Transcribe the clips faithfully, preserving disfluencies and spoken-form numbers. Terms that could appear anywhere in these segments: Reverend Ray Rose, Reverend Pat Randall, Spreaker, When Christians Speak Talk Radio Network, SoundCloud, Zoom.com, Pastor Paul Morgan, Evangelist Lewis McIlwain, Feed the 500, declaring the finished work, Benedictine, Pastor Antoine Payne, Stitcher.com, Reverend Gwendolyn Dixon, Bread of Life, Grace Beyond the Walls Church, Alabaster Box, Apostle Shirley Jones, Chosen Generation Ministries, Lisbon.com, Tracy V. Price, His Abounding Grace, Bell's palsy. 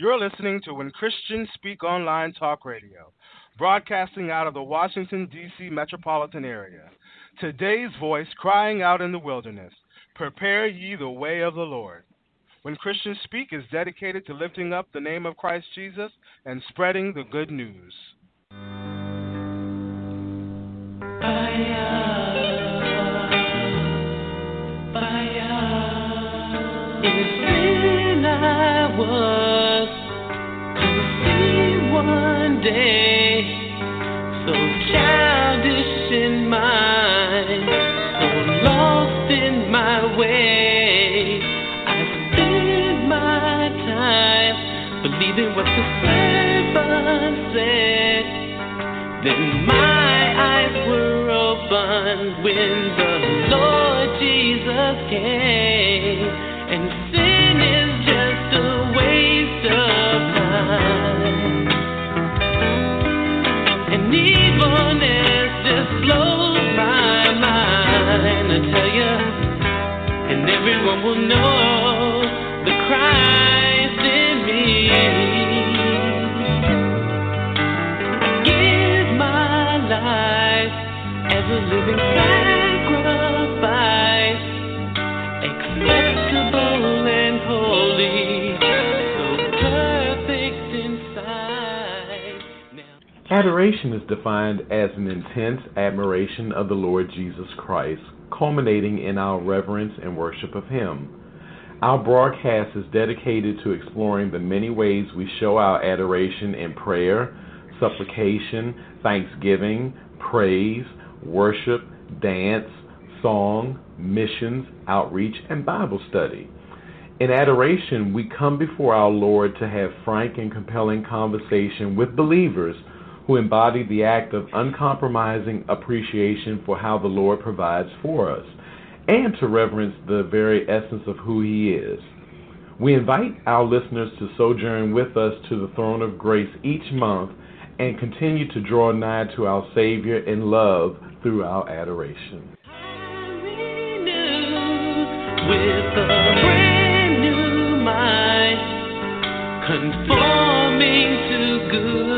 You're listening to When Christians Speak Online Talk Radio, broadcasting out of the Washington, D C metropolitan area. Today's voice crying out in the wilderness, prepare ye the way of the Lord. When Christians Speak is dedicated to lifting up the name of Christ Jesus and spreading the good news. I, uh... was to see one day, so childish in mind, so lost in my way. I spent my time believing what the servant said. Then my eyes were opened when the Lord Jesus came, and said, everyone will know the Christ in me. Give my life as a living sacrifice, acceptable and holy, so perfect inside. Now, adoration is defined as an intense admiration of the Lord Jesus Christ, culminating in our reverence and worship of Him. Our broadcast is dedicated to exploring the many ways we show our adoration in prayer, supplication, thanksgiving, praise, worship, dance, song, missions, outreach, and Bible study. In adoration, we come before our Lord to have frank and compelling conversation with believers who embody the act of uncompromising appreciation for how the Lord provides for us, and to reverence the very essence of who He is. We invite our listeners to sojourn with us to the throne of grace each month and continue to draw nigh to our Savior in love through our adoration. I renew with a brand new mind, conforming to good.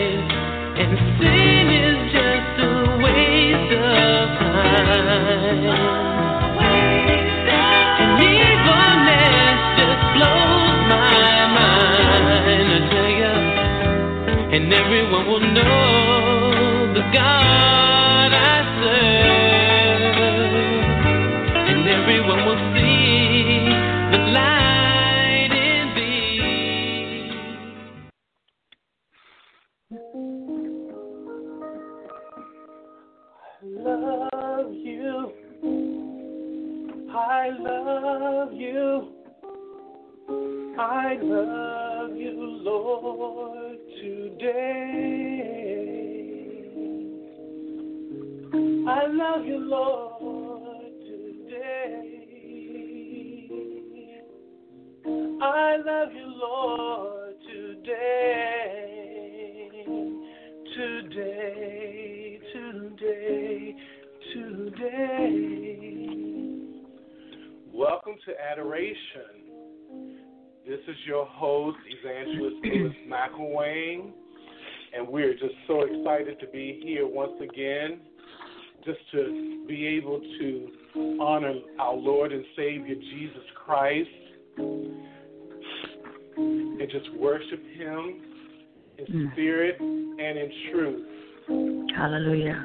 And sin is just a waste of time. And evilness just blows my mind, I tell ya. And everyone will know the God I serve. And everyone will see the light in thee. Love you, I love you, I love you, Lord, today. I love you, Lord, today. I love you, Lord, today, today. Today, today. Welcome to Adoration. This is your host, Evangelist Lewis McIlwain, and we're just so excited to be here once again, just to be able to honor our Lord and Savior Jesus Christ and just worship Him in spirit and in truth. Hallelujah.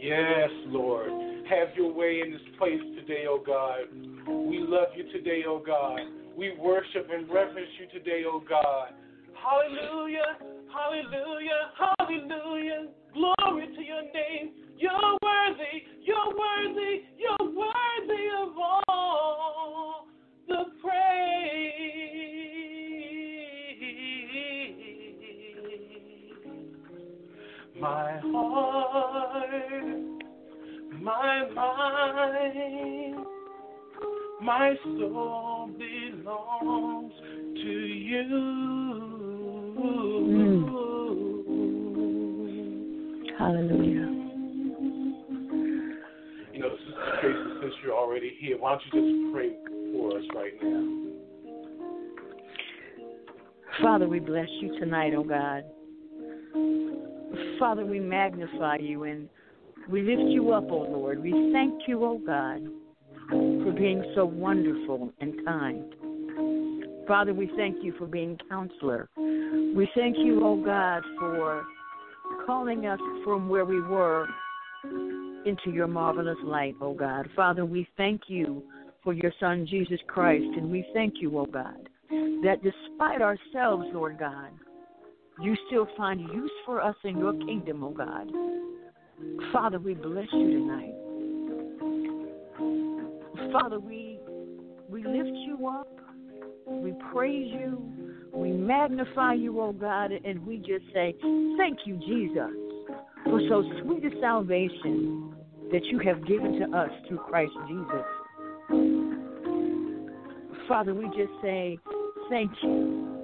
Yes, Lord. Have your way in this place today, O God. We love you today, O God. We worship and reverence you today, O God. Hallelujah, hallelujah, hallelujah. Glory to your name. You're worthy, you're worthy, you're worthy of all the praise. My heart, my mind, my soul belongs to you. Mm. Hallelujah. You know, Sister Tracy, since you're already here, why don't you just pray for Father, we bless you tonight, oh God. Father, we magnify you and we lift you up, oh Lord. We thank you, oh God, for being so wonderful and kind. Father, we thank you for being counselor. We thank you, oh God, for calling us from where we were into your marvelous light, oh God. Father, we thank you for your Son, Jesus Christ, and we thank you, oh God, that despite ourselves, Lord God, you still find use for us in your kingdom, oh God. Father, we bless you tonight. Father, we we lift you up, we praise you, we magnify you, oh God, and we just say, thank you, Jesus, for so sweet a salvation that you have given to us through Christ Jesus. Father, we just say, thank you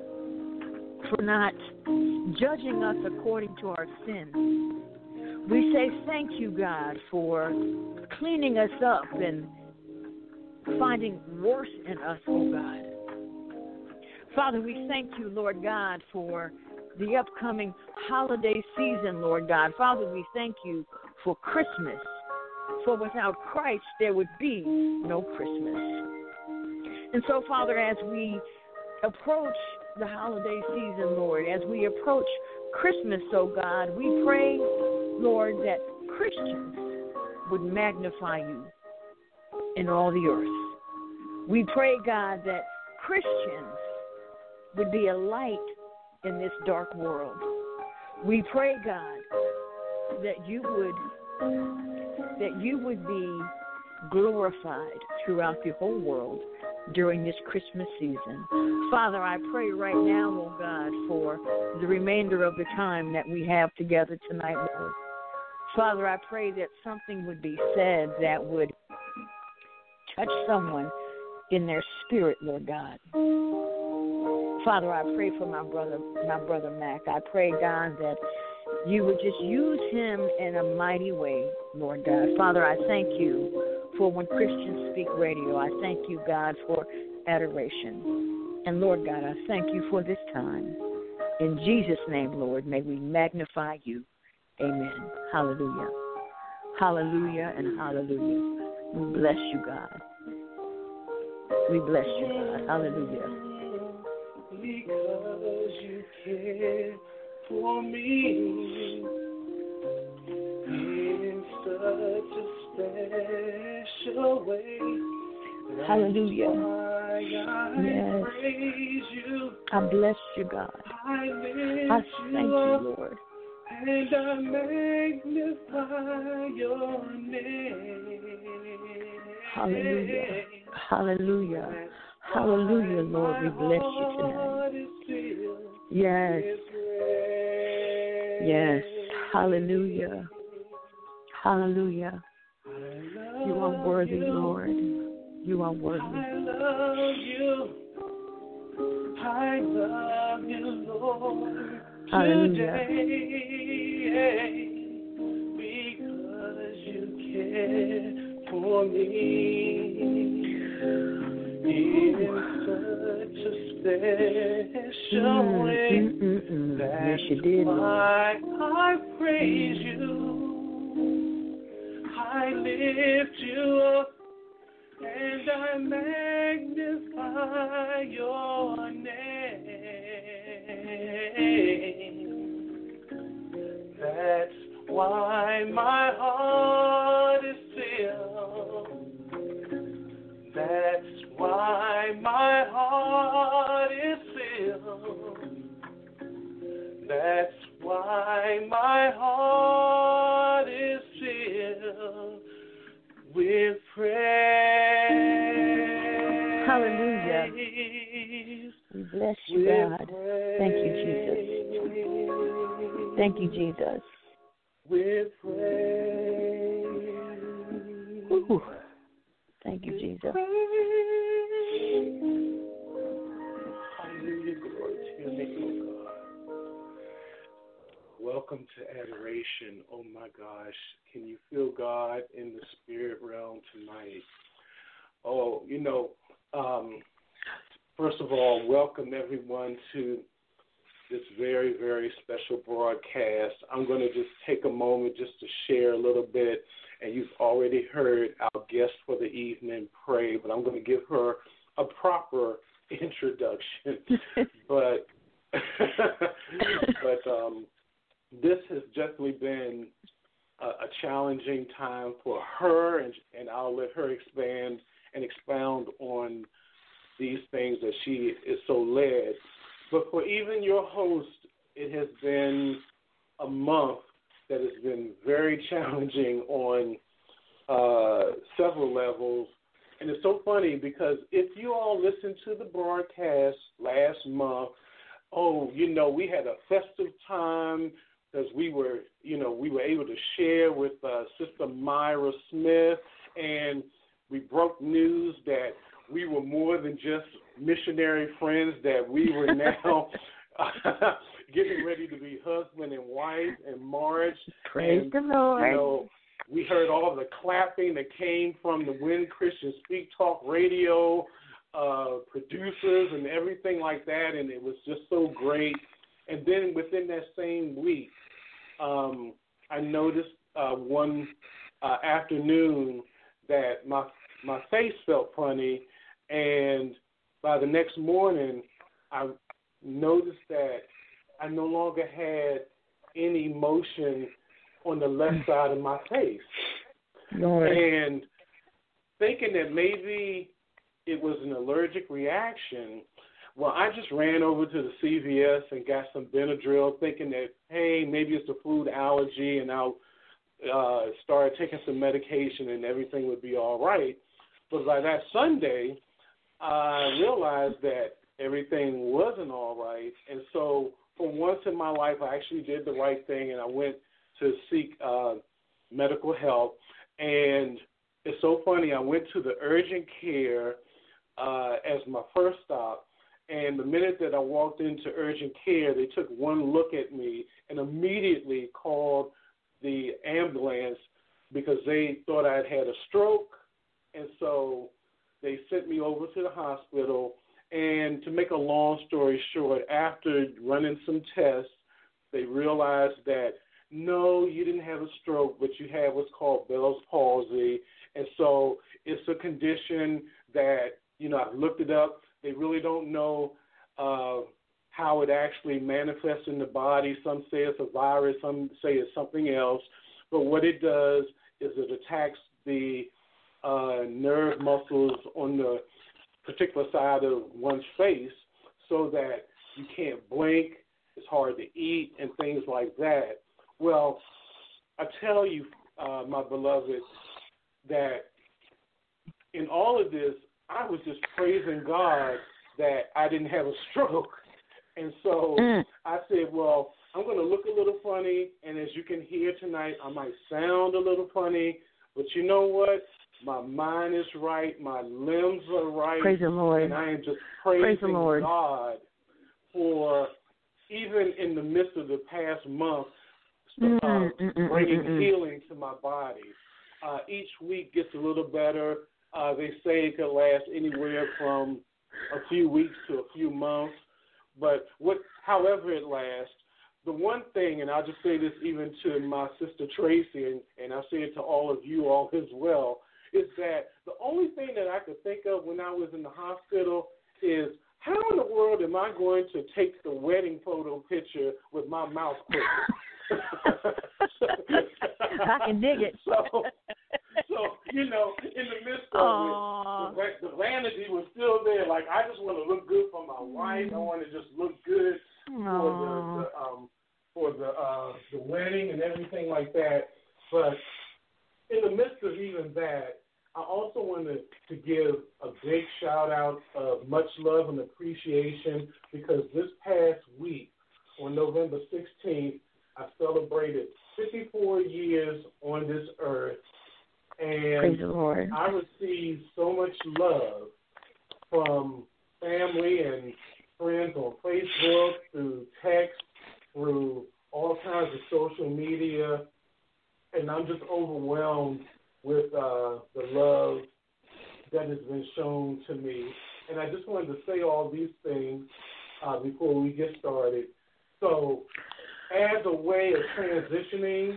for not judging us according to our sin. We say thank you, God, for cleaning us up and finding worse in us, oh God. Father, we thank you, Lord God, for the upcoming holiday season, Lord God. Father, we thank you for Christmas, for without Christ there would be no Christmas. And so, Father, as we approach the holiday season, Lord, as we approach Christmas, oh God, we pray, Lord, that Christians would magnify you in all the earth. We pray, God, that Christians would be a light in this dark world. We pray, God, that you would that you would be glorified throughout the whole world during this Christmas season. Father, I pray right now, oh God, for the remainder of the time that we have together tonight, Lord. Father, I pray that something would be said that would touch someone in their spirit, Lord God. Father, I pray for my brother, my brother Mac. I pray, God, that you would just use him in a mighty way, Lord God. Father, I thank you for When Christians Speak Radio. I thank you, God, for adoration. And, Lord God, I thank you for this time. In Jesus' name, Lord, may we magnify you. Amen. Hallelujah. Hallelujah and hallelujah. We bless you, God. We bless you, God. Hallelujah. Because you care for me in such a special way. Hallelujah. I yes. Praise you. I bless you, God. I, I thank you, you, Lord. And I magnify your name. Hallelujah. Hallelujah. Hallelujah, Lord, we bless you tonight. Yes. Yes. Hallelujah. Hallelujah. You are worthy, Lord. You are worthy. I love you. I love you, Lord. Hallelujah. Today, because you care for me. In such a special way, mm, mm, mm, mm. That's yes, did. Why I praise you, I lift you up, and I magnify your name. That's why my heart is filled. That's why my heart is filled. That's why my heart is filled with praise. Hallelujah. We bless you, God. Thank you, Jesus. Thank you, Jesus. With praise. Ooh. Thank you, Jesus. Hallelujah, glory to your name, O God. Welcome to adoration. Oh my gosh, can you feel God in the spirit realm tonight? Oh, you know, um, first of all, welcome everyone to this very, very special broadcast. I'm going to just take a moment just to share a little bit, and you've already heard our guest for the evening pray, but I'm going to give her a proper introduction. but but um, this has definitely been a, a challenging time for her, and, and I'll let her expand and expound on these things that she is so led. But for even your host, it has been a month that has been very challenging on uh, several levels. And it's so funny because if you all listened to the broadcast last month, oh, you know, we had a festive time because we were, you know, we were able to share with uh, Sister Myra Smith, and we broke news that we were more than just missionary friends, that we were now getting ready to be husband and wife and marriage. Praise the Lord. You know, we heard all the clapping that came from the When Christians Speak Talk Radio uh, producers and everything like that, and it was just so great. And then within that same week, um, I noticed uh, one uh, afternoon that my my face felt funny, and by the next morning, I noticed that I no longer had any motion on the left side of my face. Lord. And thinking that maybe it was an allergic reaction, well, I just ran over to the C V S and got some Benadryl, thinking that, hey, maybe it's a food allergy, and I'll uh, start taking some medication and everything would be all right. But by that Sunday, I realized that everything wasn't all right. And so for once in my life, I actually did the right thing, and I went to seek uh, medical help. And it's so funny, I went to the urgent care uh, as my first stop, and the minute that I walked into urgent care, they took one look at me and immediately called the ambulance because they thought I had had a stroke. And so they sent me over to the hospital. And to make a long story short, after running some tests, they realized that, no, you didn't have a stroke, but you had what's called Bell's palsy. And so it's a condition that, you know, I've looked it up. They really don't know uh, how it actually manifests in the body. Some say it's a virus. Some say it's something else. But what it does is it attacks the uh, nerve muscles on the particular side of one's face so that you can't blink, it's hard to eat, and things like that. Well, I tell you, uh, my beloved, that in all of this, I was just praising God that I didn't have a stroke. And so mm. I said, well, I'm going to look a little funny, and as you can hear tonight, I might sound a little funny, but you know what? My mind is right. My limbs are right. Praise the Lord. And I am just praising Praise God for even in the midst of the past month, Uh, bringing mm-mm, healing mm-mm. to my body. Uh, each week gets a little better. Uh, they say it could last anywhere from a few weeks to a few months. But what, however it lasts, the one thing, and I'll just say this even to my sister Tracy, and, and I'll say it to all of you all as well, is that the only thing that I could think of when I was in the hospital is, how in the world am I going to take the wedding photo picture with my mouth closed? I can dig it. So, so you know, in the midst of Aww. it, the, the vanity was still there. Like, I just want to look good for my wife. I want to just look good Aww. for the, the um for the uh, the wedding and everything like that. But in the midst of even that, I also wanted to give a big shout out of much love and appreciation because this past week on November sixteenth. I celebrated fifty-four years on this earth, and I received so much love from family and friends on Facebook, through text, through all kinds of social media, and I'm just overwhelmed with uh, the love that has been shown to me. And I just wanted to say all these things uh, before we get started, So as a way of transitioning,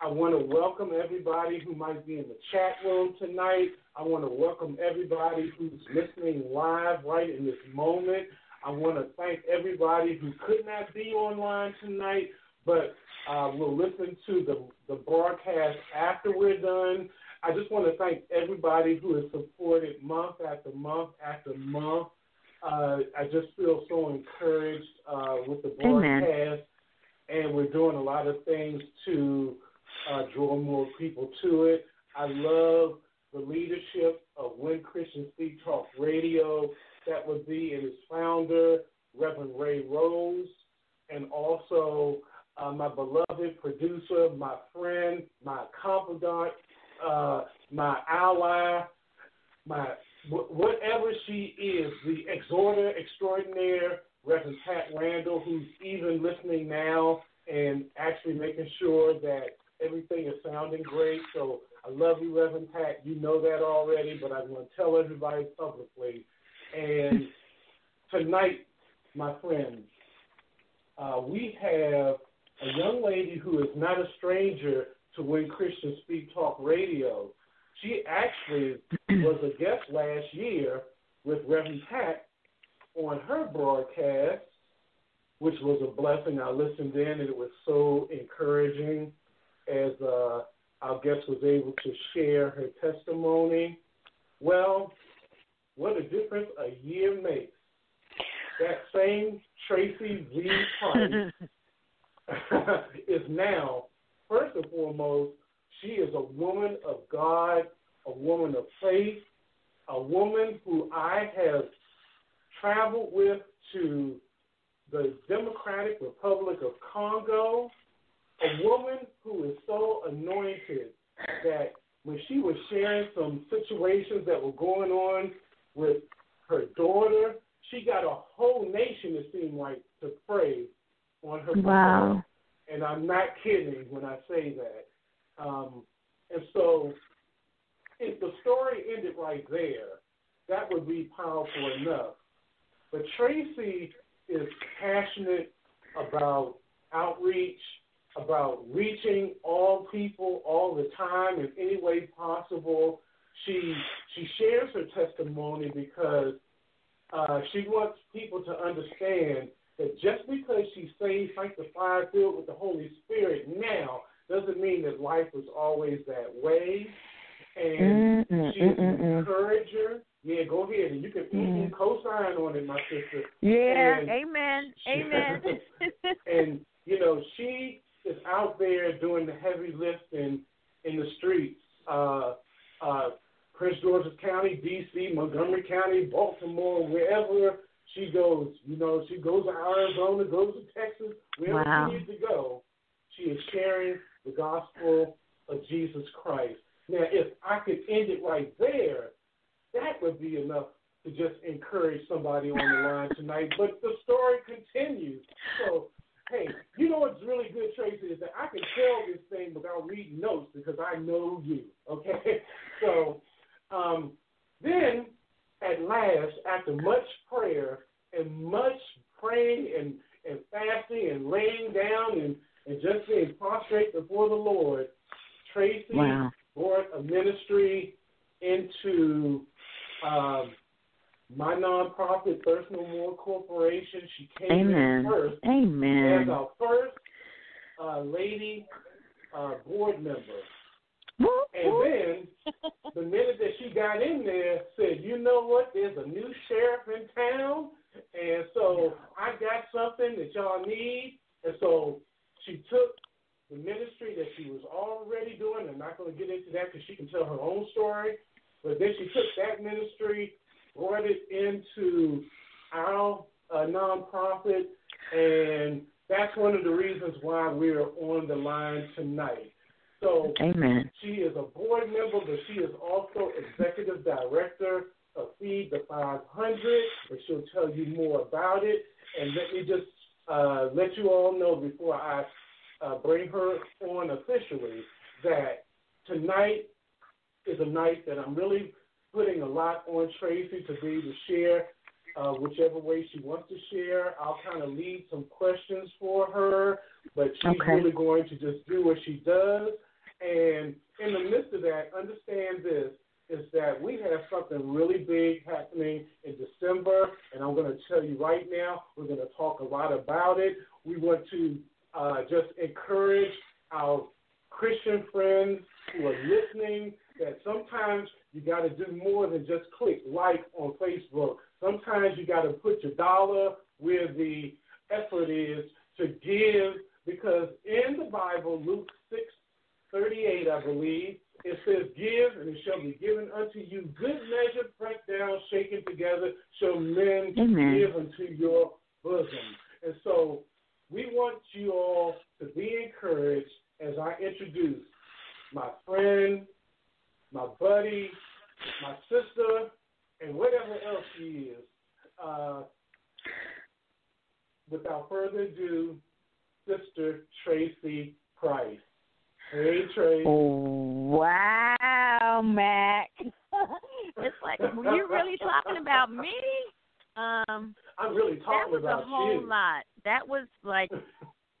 I want to welcome everybody who might be in the chat room tonight. I want to welcome everybody who's listening live right in this moment. I want to thank everybody who could not be online tonight, but uh, will listen to the, the broadcast after we're done. I just want to thank everybody who has supported month after month after month. Uh, I just feel so encouraged uh, with the broadcast, Amen. And we're doing a lot of things to uh, draw more people to it. I love the leadership of When Christians Speak Talk Radio. That would be and its founder, Reverend Ray Rose, and also uh, my beloved producer, my friend, my confidant, uh, my ally, my w- whatever she is, the exhorter extraordinaire, Reverend Pat Randall, who's even listening now and actually making sure that everything is sounding great. So I love you, Reverend Pat. You know that already, but I want to tell everybody publicly. And tonight, my friends, uh, we have a young lady who is not a stranger to When Christians Speak Talk Radio. She actually was a guest last year with Reverend Pat on her broadcast, which was a blessing. I listened in, and it was so encouraging as uh, our guest was able to share her testimony. Well, what a difference a year makes. That same Tracy V. Price is now, first and foremost, she is a woman of God, a woman of faith, a woman who I have traveled with to the Democratic Republic of Congo, a woman who is so anointed that when she was sharing some situations that were going on with her daughter, she got a whole nation, it seemed like, to pray on her wow. behalf. And I'm not kidding when I say that. Um, and so if the story ended right there, that would be powerful enough. But Tracy is passionate about outreach, about reaching all people all the time in any way possible. She she shares her testimony because uh, she wants people to understand that just because she's saved, sanctified, filled with the Holy Spirit now, doesn't mean that life was always that way. And mm-mm, she's mm-mm. an encourager. Yeah, go ahead. And you can mm-mm. Mm-mm, co-sign on it, my sister. Yeah, and amen, she, amen. And, you know, she is out there doing the heavy lifting in the streets, uh, uh, Prince George's County, D C, Montgomery County, Baltimore, wherever she goes. You know, she goes to Arizona, goes to Texas, wherever wow. she needs to go. She is sharing the gospel of Jesus Christ. Now, if I could end it right there, that would be enough to just encourage somebody on the line tonight. But the story continues. So, hey, you know what's really good, Tracy, is that I can tell this thing without reading notes because I know you, okay? So um, then at last, after much prayer and much praying and, and fasting and laying down and, and just being prostrate before the Lord, Tracy wow. brought a ministry into um, my nonprofit, Thirst No More Corporation. She came Amen. in first Amen. as our first uh, lady uh, board member. Whoop, whoop. And then the minute that she got in there, said, you know what, there's a new sheriff in town, and so I got something that y'all need. And so she took the ministry that she was already doing. I'm not going to get into that because she can tell her own story. But then she took that ministry, brought it into our uh, nonprofit, and that's one of the reasons why we're on the line tonight. So Amen. She is a board member, but she is also executive director of Feed the five hundred, and she'll tell you more about it. And let me just uh, let you all know before I uh, bring her on officially that tonight is a night that I'm really putting a lot on Tracy to be able to share uh, whichever way she wants to share. I'll kind of lead some questions for her, but she's okay. really going to just do what she does. And in the midst of that, understand this, is that we have something really big happening in December, and I'm going to tell you right now, we're going to talk a lot about it. We want to uh, just encourage our Christian friends who are listening that sometimes you got to do more than just click like on Facebook. Sometimes you got to put your dollar where the effort is to give, because in the Bible, Luke six thirty-eight, I believe, it says, give, and it shall be given unto you. Good measure, pressed down, shaken together, shall men Amen. Give unto your bosom. And so we want you all to be encouraged as I introduce my friend, my buddy, my sister, and whatever else she is. Uh, without further ado, Sister Tracy Price. Hey, Tracy. Wow, Mac. It's like, you're really talking about me? Um, I'm really talking about you. That was a whole you. lot. That was like,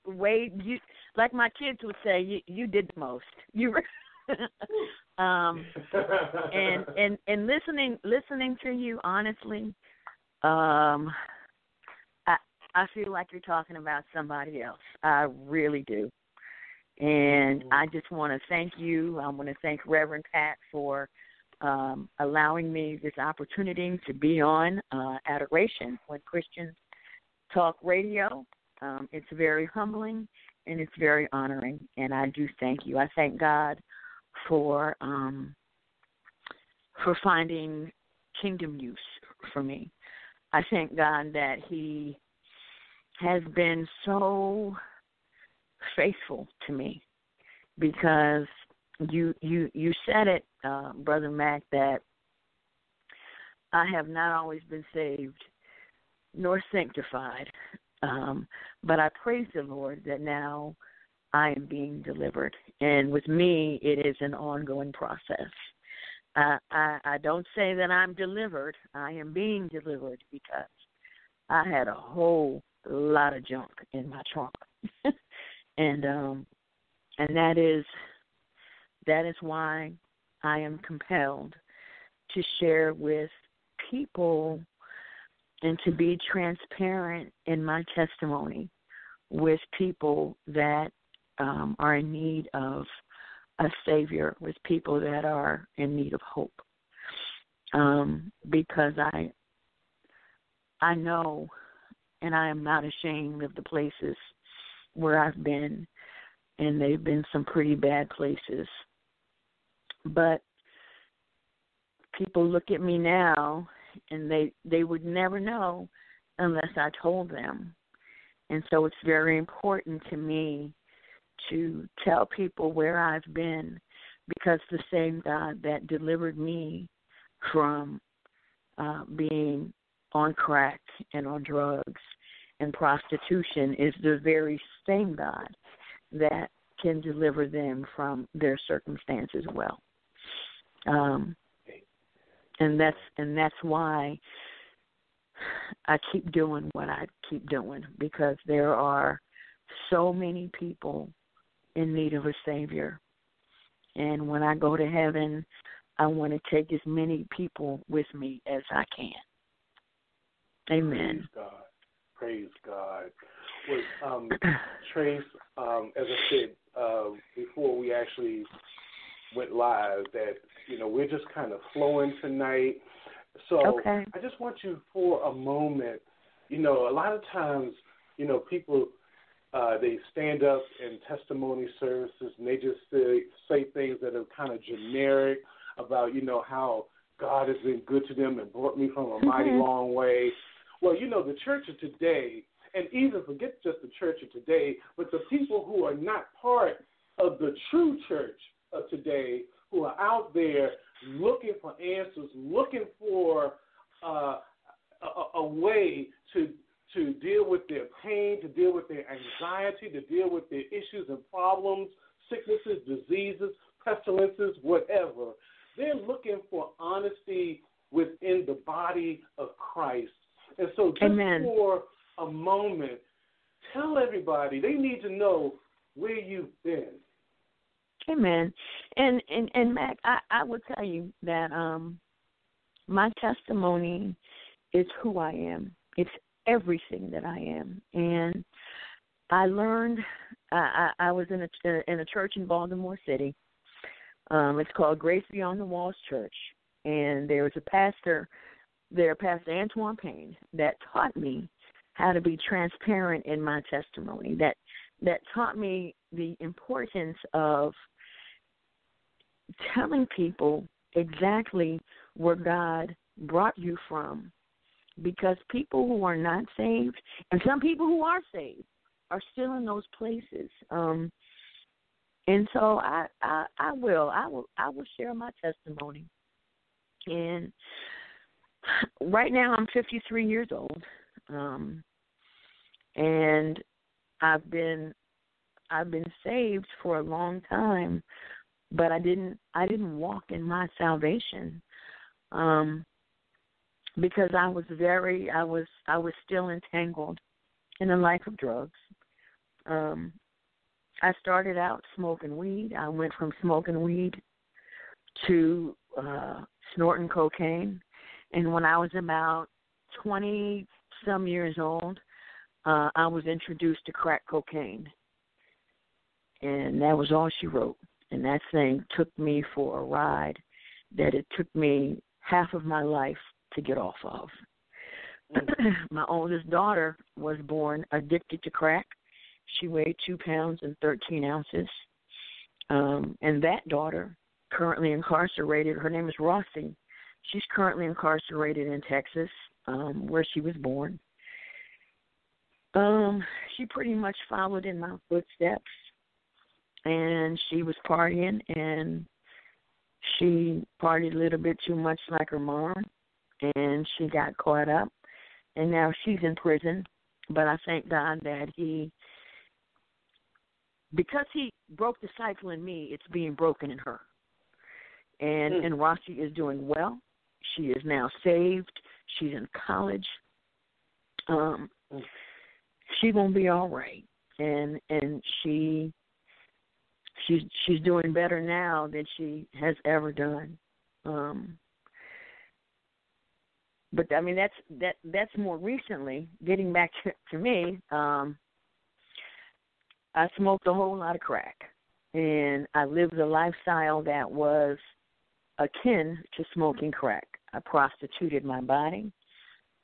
way, you, like my kids would say, you, you did the most. You um, and and and listening listening to you, honestly, um, I I feel like you're talking about somebody else. I really do. And I just want to thank you. I want to thank Reverend Pat for um, allowing me this opportunity to be on uh, Adoration When Christians Talk Radio. Um, it's very humbling and it's very honoring. And I do thank you. I thank God for um, for finding kingdom use for me. I thank God that He has been so faithful to me, because you you you said it, uh, Brother Mac, that I have not always been saved nor sanctified, um, but I praise the Lord that now I am being delivered, and with me it is an ongoing process. Uh, I, I don't say that I'm delivered. I am being delivered, because I had a whole lot of junk in my trunk. And um, and that is that is why I am compelled to share with people and to be transparent in my testimony with people that um, are in need of a savior, with people that are in need of hope, um, because I I know, and I am not ashamed of the places where I've been, and they've been some pretty bad places. But people look at me now, and they, they would never know unless I told them. And so it's very important to me to tell people where I've been, because the same God that delivered me from uh, being on crack and on drugs and prostitution is the very same God that can deliver them from their circumstances well. Um, and that's and that's why I keep doing what I keep doing, because there are so many people in need of a Savior. And when I go to heaven, I want to take as many people with me as I can. Amen. Praise God. Praise God. Well, um, Trace, um, as I said uh, before we actually went live, that, you know, we're just kind of flowing tonight. So okay. I just want you for a moment, you know, a lot of times, you know, people, uh, they stand up in testimony services and they just say, say things that are kind of generic about, you know, how God has been good to them and brought me from a mm-hmm. mighty long way. Well, you know, the church of today, and even forget just the church of today, but the people who are not part of the true church of today, who are out there looking for answers, looking for uh, a, a way to to deal with their pain, to deal with their anxiety, to deal with their issues and problems, sicknesses, diseases, pestilences, whatever. They're looking for honesty within the body of Christ. And so just Amen. for a moment, tell everybody they need to know where you've been. Amen. And and, and Mac, I, I will tell you that um, my testimony is who I am. It's everything that I am. And I learned I, I, I was in a in a church in Baltimore City. Um, it's called Grace Beyond the Walls Church, and there was a pastor there, Pastor Antoine Payne, that taught me how to be transparent in my testimony. That that taught me the importance of telling people exactly where God brought you from, because people who are not saved and some people who are saved are still in those places. Um, and so I, I, I will, I will, I will share my testimony. And right now I'm fifty-three years old, um, and I've been I've been saved for a long time, but I didn't I didn't walk in my salvation, um, because I was very I was I was still entangled in a life of drugs. Um, I started out smoking weed. I went from smoking weed to uh, snorting cocaine, and when I was about twenty some years old, uh, I was introduced to crack cocaine. And that was all she wrote. And that thing took me for a ride that it took me half of my life to get off of. My oldest daughter was born addicted to crack. She weighed two pounds and thirteen ounces. Um, and that daughter, currently incarcerated, her name is Rossi. She's currently incarcerated in Texas, um, where she was born. Um, she pretty much followed in my footsteps. And she was partying, and she partied a little bit too much like her mom, and she got caught up, and now she's in prison. But I thank God that he, because he broke the cycle in me, it's being broken in her. And, mm. and Rossi is doing well. She is now saved. She's in college. Um, she's going to be all right. And, and she... She's she's doing better now than she has ever done, um, but I mean that's that that's more recently. Getting back to, to me, um, I smoked a whole lot of crack, and I lived a lifestyle that was akin to smoking crack. I prostituted my body.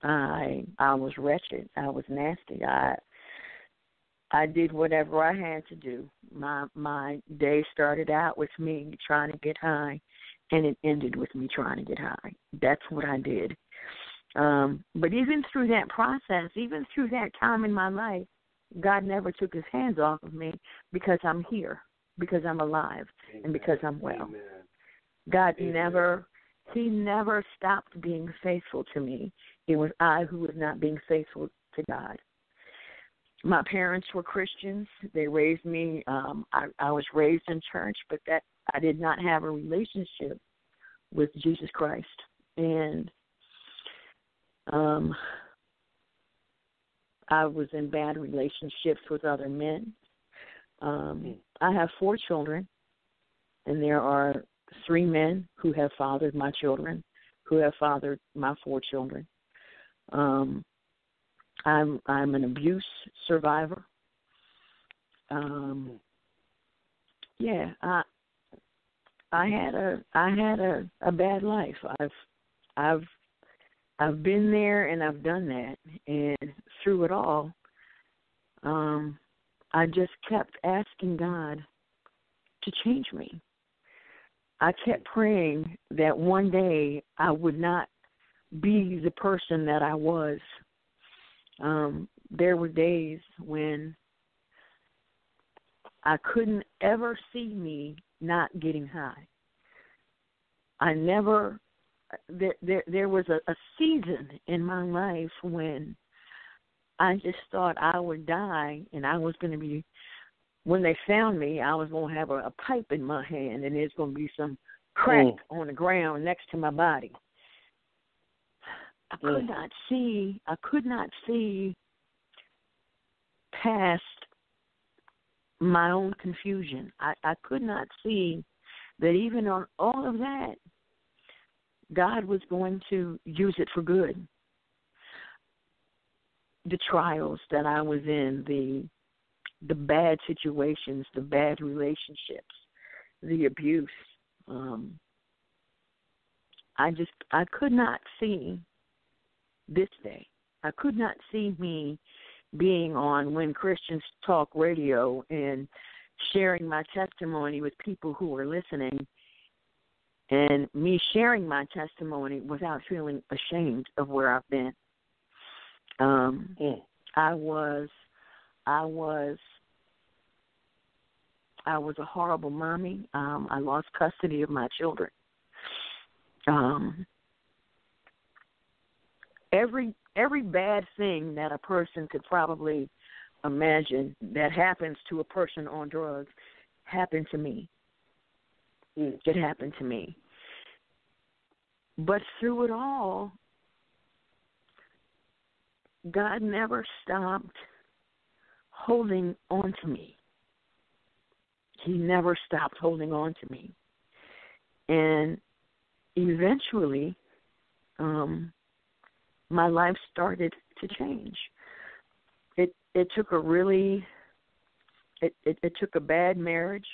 I I was wretched. I was nasty. I. I did whatever I had to do. My my day started out with me trying to get high, and it ended with me trying to get high. That's what I did. Um, but even through that process, even through that time in my life, God never took his hands off of me, because I'm here, because I'm alive, Amen. and because I'm well. Amen. God Amen. never, he never stopped being faithful to me. It was I who was not being faithful to God. My parents were Christians. They raised me. Um, I, I was raised in church, but that I did not have a relationship with Jesus Christ. And um, I was in bad relationships with other men. Um, I have four children, and there are three men who have fathered my children, who have fathered my four children. Um I'm I'm an abuse survivor. Um, yeah, I I had a I had a, a bad life. I've I've I've been there and I've done that, and through it all, um, I just kept asking God to change me. I kept praying that one day I would not be the person that I was. Um, there were days when I couldn't ever see me not getting high. I never, there there, there was a, a season in my life when I just thought I would die, and I was going to be, when they found me, I was going to have a, a pipe in my hand, and there's going to be some crack mm. on the ground next to my body. I could not see, I could not see past my own confusion. I, I could not see that even on all of that, God was going to use it for good. The trials that I was in, the the bad situations, the bad relationships, the abuse. Um, I just, I could not see this day. I could not see me being on When Christians Talk Radio and sharing my testimony with people who are listening, and me sharing my testimony without feeling ashamed of where I've been. Um, mm. I was, I was, I was a horrible mommy. Um, I lost custody of my children. Um, every every bad thing that a person could probably imagine that happens to a person on drugs happened to me. Mm. It happened to me. But through it all, God never stopped holding on to me. He never stopped holding on to me. And eventually, um, my life started to change. It it took a really, it, it, it took a bad marriage,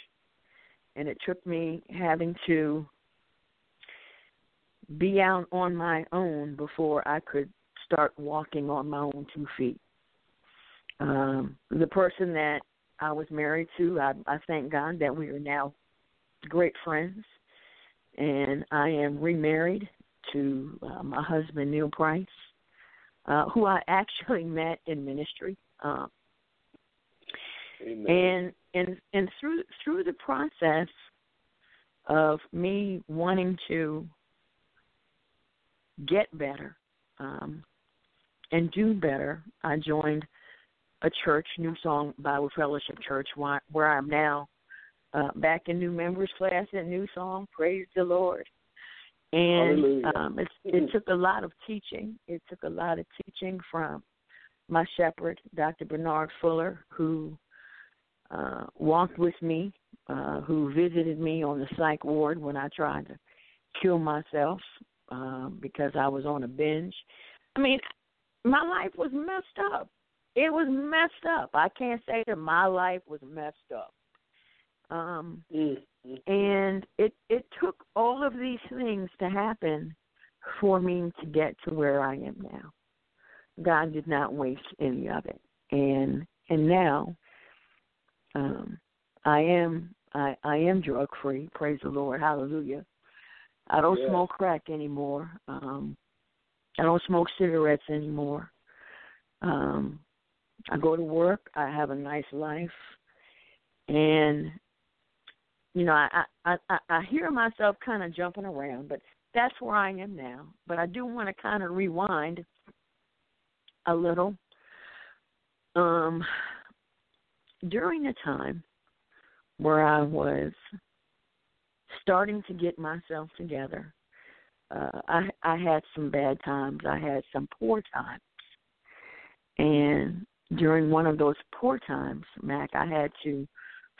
and it took me having to be out on my own before I could start walking on my own two feet. Um, the person that I was married to, I, I thank God that we are now great friends, and I am remarried to uh, my husband, Neil Price, uh, who I actually met in ministry. Um, and and and through through the process of me wanting to get better um, and do better, I joined a church, New Song Bible Fellowship Church, where I'm now uh, back in new members class at New Song. Praise the Lord. And um, it, it took a lot of teaching. It took a lot of teaching from my shepherd, Doctor Bernard Fuller, who uh, walked with me, uh, who visited me on the psych ward when I tried to kill myself uh, because I was on a binge. I mean, my life was messed up. It was messed up. I can't say that my life was messed up. Um, mm-hmm. And it, it took all of these things to happen for me to get to where I am now. God did not waste any of it. And and now um, I am I, I am drug-free. Praise the Lord. Hallelujah. I don't yeah. smoke crack anymore. Um, I don't smoke cigarettes anymore. Um I go to work. I have a nice life, and you know, I I, I, I hear myself kind of jumping around, but that's where I am now. But I do want to kind of rewind a little. Um, during the time where I was starting to get myself together, uh, I I had some bad times. I had some poor times. And during one of those poor times, Mac, I had to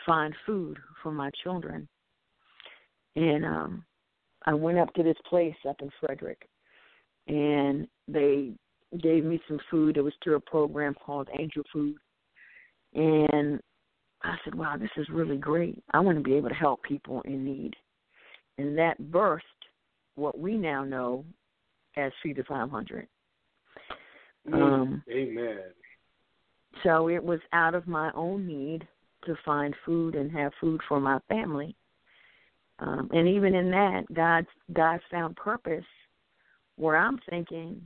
find food for my children. And um, I went up to this place up in Frederick, and they gave me some food. It was through a program called Angel Food. And I said, wow, this is really great. I want to be able to help people in need. And that birthed what we now know as Feed the five hundred. Um, Amen. So it was out of my own need to find food and have food for my family. Um, and even in that, God, God found purpose where I'm thinking,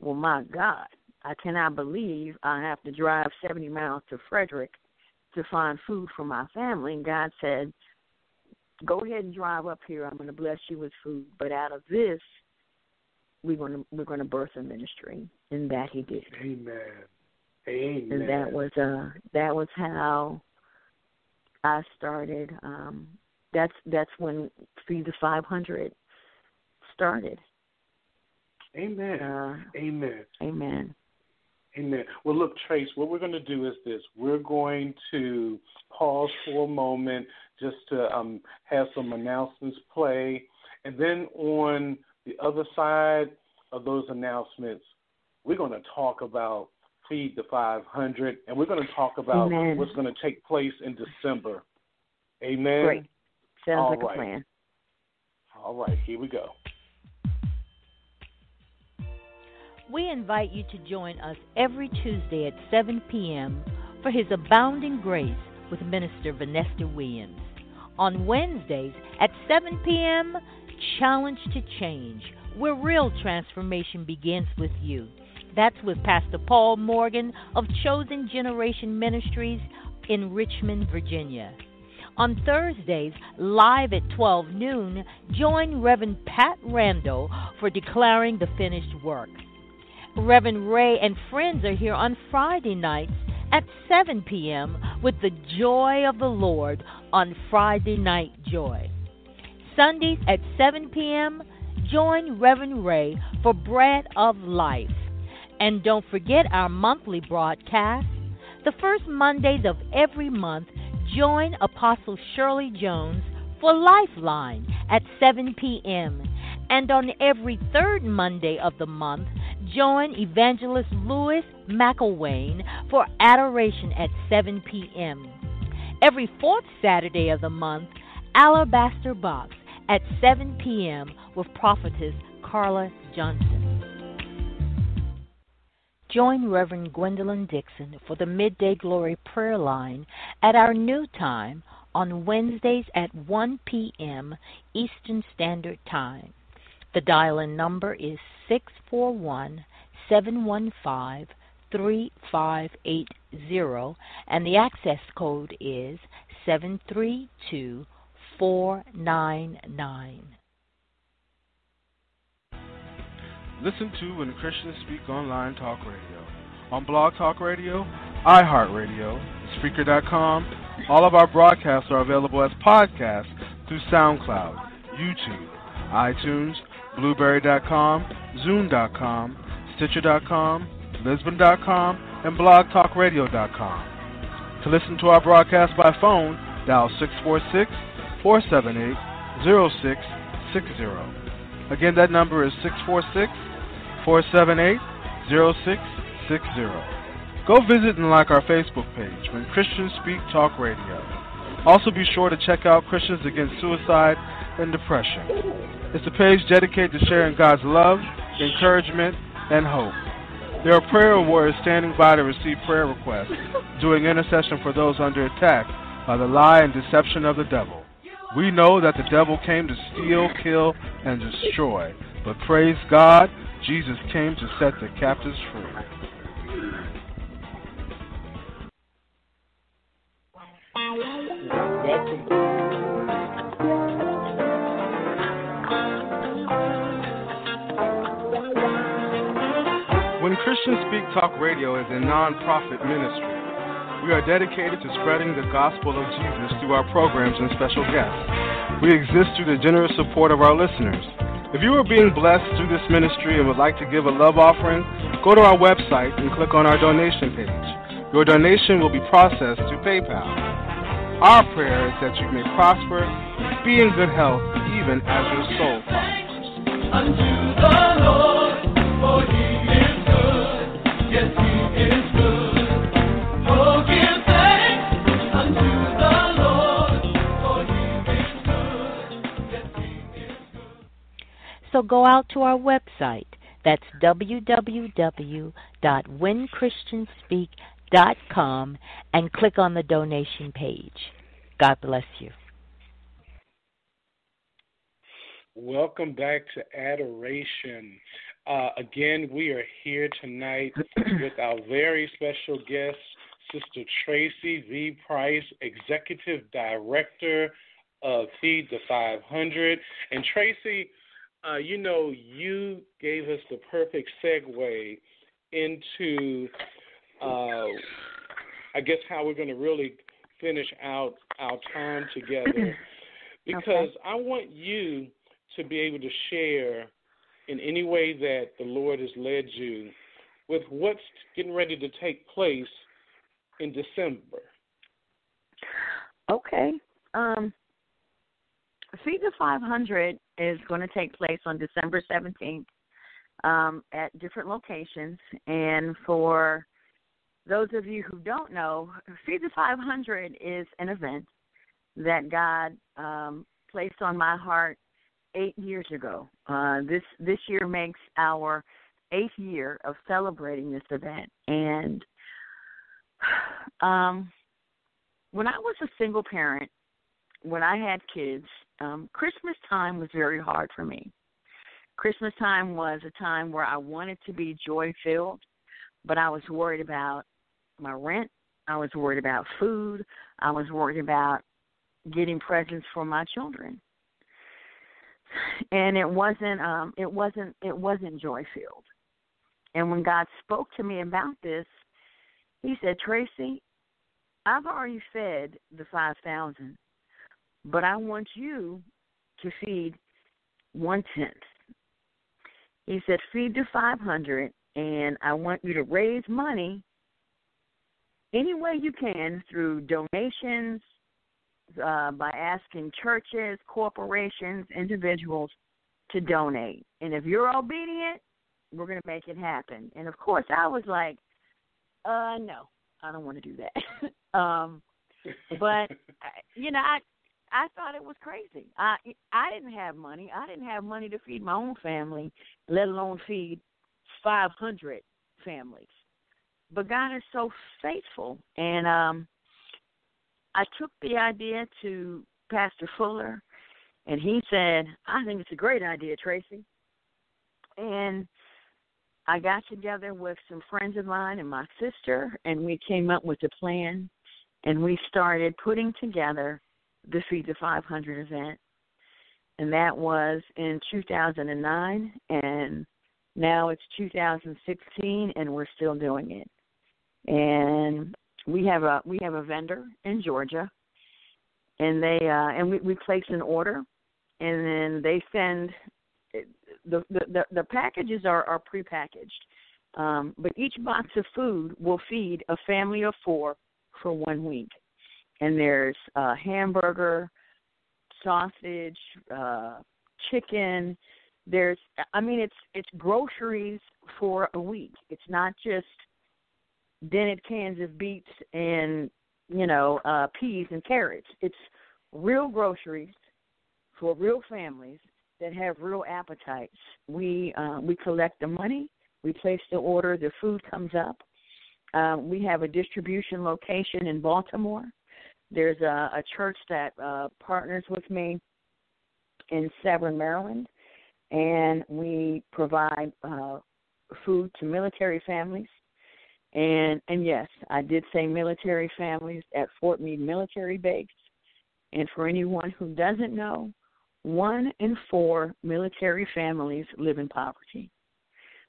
well, my God, I cannot believe I have to drive seventy miles to Frederick to find food for my family. And God said, go ahead and drive up here. I'm going to bless you with food. But out of this, We're going to we're going to birth a ministry, and that He did. Amen. Amen. And that was uh that was how I started. Um, that's that's when Feed the five hundred started. Amen. Uh, Amen. Amen. Amen. Well, look, Trace, what we're going to do is this. We're going to pause for a moment just to um, have some announcements play. And then on the other side of those announcements, we're going to talk about Feed the five hundred, and we're going to talk about Amen. What's going to take place in December. Amen? Great. Sounds All like right. a plan. All right, here we go. We invite you to join us every Tuesday at seven p.m. for His Abounding Grace with Minister Vanessa Williams. On Wednesdays at seven p.m., Challenge to Change, where real transformation begins with you. That's with Pastor Paul Morgan of Chosen Generation Ministries in Richmond, Virginia. On Thursdays, live at twelve noon, join Reverend Pat Randall for Declaring the Finished Work. Reverend Ray and friends are here on Friday nights at seven p.m. with the Joy of the Lord on Friday Night Joy. Sundays at seven p.m., join Reverend Ray for Bread of Life. And don't forget our monthly broadcast. The first Mondays of every month, join Apostle Shirley Jones for Lifeline at seven p.m. And on every third Monday of the month, join Evangelist Lewis McIlwain for Adoration at seven p.m. Every fourth Saturday of the month, Alabaster Box at seven p.m. with Prophetess Carla Johnson. Join Reverend Gwendolyn Dixon for the Midday Glory Prayer Line at our new time on Wednesdays at one p.m. Eastern Standard Time. The dial-in number is six four one, seven one five, three five eight zero, and the access code is seven three two, four nine nine. Listen to When Christians Speak Online Talk Radio, on Blog Talk Radio, iHeartRadio, Spreaker dot com. All of our broadcasts are available as podcasts through SoundCloud, YouTube, iTunes, Blueberry dot com, Zoom dot com, Stitcher dot com, Lisbon dot com, and Blog Talk Radio dot com. To listen to our broadcast by phone, dial six four six, four seven eight, zero six six zero. Again, that number is six four six, four seven eight, zero six six zero. Go visit and like our Facebook page, When Christians Speak Talk Radio. Also be sure to check out Christians Against Suicide and Depression. It's a page dedicated to sharing God's love, encouragement, and hope. There are prayer warriors standing by to receive prayer requests, doing intercession for those under attack by the lie and deception of the devil. We know that the devil came to steal, kill, and destroy, but praise God, Jesus came to set the captives free. When Christians Speak Talk Radio is a non-profit ministry. We are dedicated to spreading the gospel of Jesus through our programs and special guests. We exist through the generous support of our listeners. If you are being blessed through this ministry and would like to give a love offering, go to our website and click on our donation page. Your donation will be processed through PayPal. Our prayer is that you may prosper, be in good health, even as your soul prospers. Unto the Lord, for He is good, yes, He is good. Oh, give thanks unto the Lord, for He is good, yes, He is good. So go out to our website. That's w w w dot when christians speak dot com and click on the donation page. God bless you. Welcome back to Adoration. Uh, again, we are here tonight with our very special guest, Sister Tracy V. Price, Executive Director of Feed the five hundred. And Tracy, uh, you know, you gave us the perfect segue into, uh, I guess, how we're going to really finish out our time together. Because okay. I want you to be able to share in any way that the Lord has led you with what's getting ready to take place in December. Okay. Um, Feed the five hundred is going to take place on December seventeenth um, at different locations. And for those of you who don't know, Feed the five hundred is an event that God um, placed on my heart eight years ago. Uh, this this year makes our eighth year of celebrating this event. And um, when I was a single parent, when I had kids, um, Christmas time was very hard for me. Christmas time was a time where I wanted to be joy-filled, but I was worried about my rent. I was worried about food. I was worried about getting presents for my children. And it wasn't um, it wasn't it wasn't joy-filled. And when God spoke to me about this, he said, "Tracy, I've already fed the five thousand, but I want you to feed one-tenth." He said, "Feed the five hundred, and I want you to raise money any way you can through donations, Uh, by asking churches, corporations, individuals to donate. And if you're obedient, we're going to make it happen." And, of course, I was like, uh, no, I don't want to do that. um, but, you know, I I thought it was crazy. I, I didn't have money. I didn't have money to feed my own family, let alone feed five hundred families. But God is so faithful. And um I took the idea to Pastor Fuller, and he said, "I think it's a great idea, Tracy." And I got together with some friends of mine and my sister, and we came up with a plan, and we started putting together the Feed the five hundred event. And that was in two thousand nine, and now it's two thousand sixteen, and we're still doing it. And We have a we have a vendor in Georgia, and they uh, and we, we place an order, and then they send the the, the packages are, are prepackaged, um, but each box of food will feed a family of four for one week, and there's uh, hamburger, sausage, uh, chicken. There's I mean it's it's groceries for a week. It's not just dented cans of beets and, you know, uh, peas and carrots. It's real groceries for real families that have real appetites. We uh, we collect the money. We place the order. The food comes up. Uh, we have a distribution location in Baltimore. There's a, a church that uh, partners with me in Severn, Maryland, and we provide uh, food to military families. And, and, yes, I did say military families at Fort Meade Military Base. And for anyone who doesn't know, one in four military families live in poverty,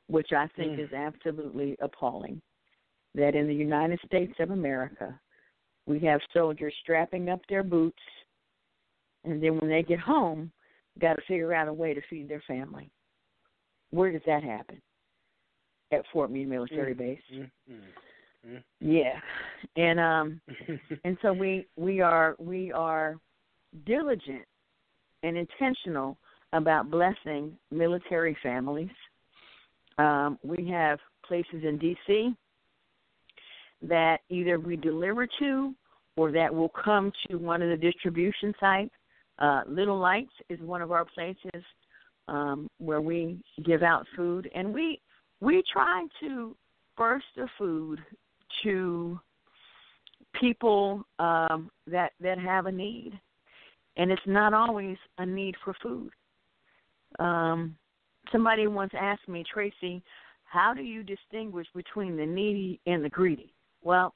which I think mm. is absolutely appalling, that in the United States of America, we have soldiers strapping up their boots, and then when they get home, got to figure out a way to feed their family. Where does that happen? At Fort Meade Military Base. Mm-hmm. Yeah. And um and so we we are we are diligent and intentional about blessing military families. Um, we have places in D C that either we deliver to or that will come to one of the distribution sites. Uh, Little Lights is one of our places um, where we give out food, and we We try to burst the food to people um, that that have a need, and it's not always a need for food. Um, somebody once asked me, "Tracy, how do you distinguish between the needy and the greedy?" Well,